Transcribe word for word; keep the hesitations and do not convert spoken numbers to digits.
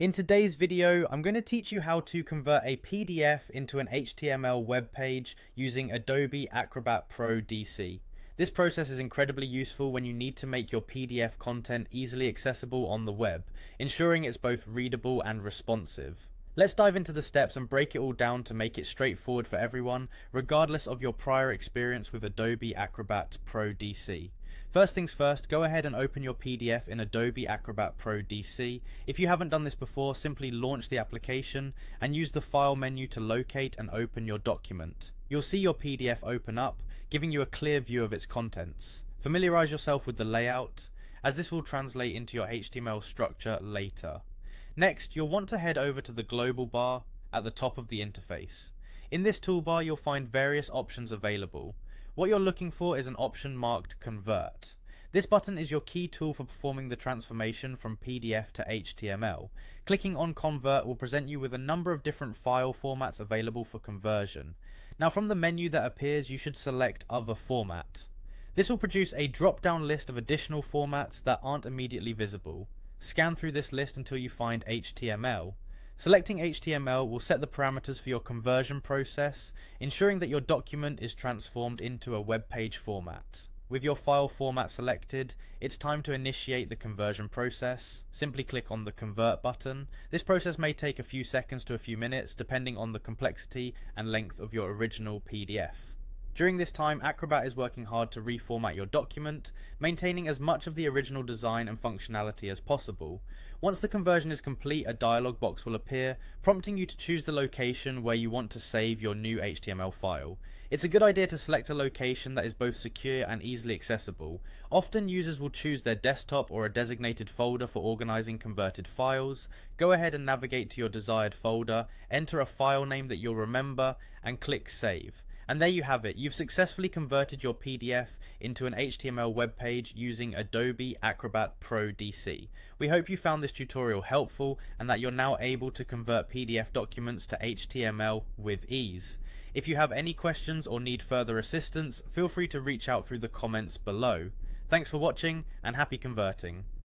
In today's video, I'm going to teach you how to convert a P D F into an H T M L web page using Adobe Acrobat Pro D C. This process is incredibly useful when you need to make your P D F content easily accessible on the web, ensuring it's both readable and responsive. Let's dive into the steps and break it all down to make it straightforward for everyone, regardless of your prior experience with Adobe Acrobat Pro D C. First things first, go ahead and open your P D F in Adobe Acrobat Pro D C. If you haven't done this before, simply launch the application and use the File menu to locate and open your document. You'll see your P D F open up, giving you a clear view of its contents. Familiarize yourself with the layout, as this will translate into your H T M L structure later. Next, you'll want to head over to the global bar at the top of the interface. In this toolbar, you'll find various options available. What you're looking for is an option marked Convert. This button is your key tool for performing the transformation from P D F to H T M L. Clicking on Convert will present you with a number of different file formats available for conversion. Now, from the menu that appears, you should select Other Format. This will produce a drop-down list of additional formats that aren't immediately visible. Scan through this list until you find H T M L. Selecting H T M L will set the parameters for your conversion process, ensuring that your document is transformed into a web page format. With your file format selected, it's time to initiate the conversion process. Simply click on the Convert button. This process may take a few seconds to a few minutes, depending on the complexity and length of your original P D F. During this time, Acrobat is working hard to reformat your document, maintaining as much of the original design and functionality as possible. Once the conversion is complete, a dialog box will appear, prompting you to choose the location where you want to save your new H T M L file. It's a good idea to select a location that is both secure and easily accessible. Often users will choose their desktop or a designated folder for organizing converted files. Go ahead and navigate to your desired folder, enter a file name that you'll remember, and click Save. And there you have it, you've successfully converted your P D F into an H T M L web page using Adobe Acrobat Pro D C. We hope you found this tutorial helpful and that you're now able to convert P D F documents to H T M L with ease. If you have any questions or need further assistance, feel free to reach out through the comments below. Thanks for watching and happy converting.